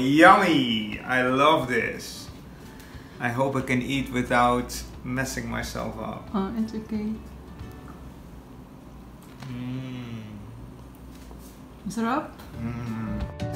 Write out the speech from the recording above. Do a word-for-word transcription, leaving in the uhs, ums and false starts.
yummy! I love this. I hope I can eat without messing myself up. Oh, it's okay. Mm. Is it up? Mm.